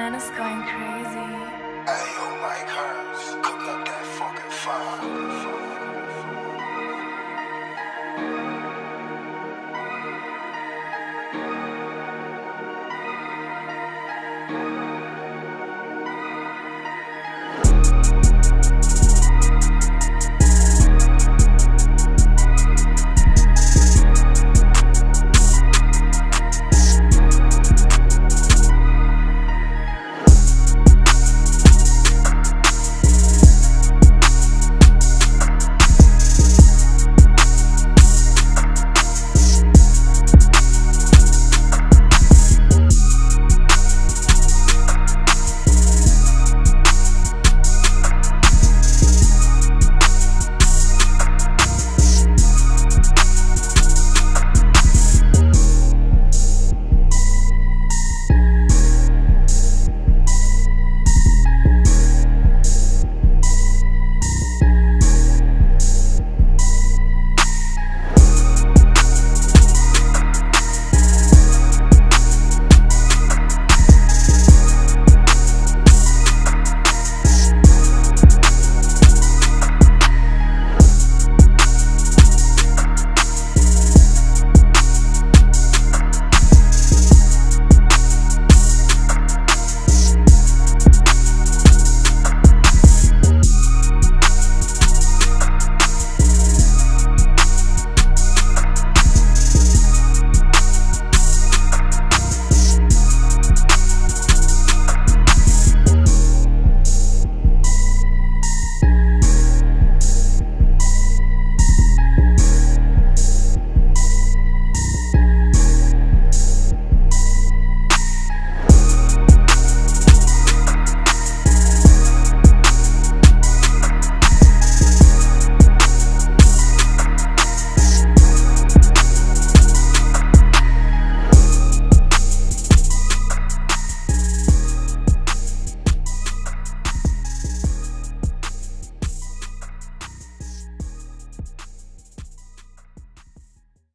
man is going crazy.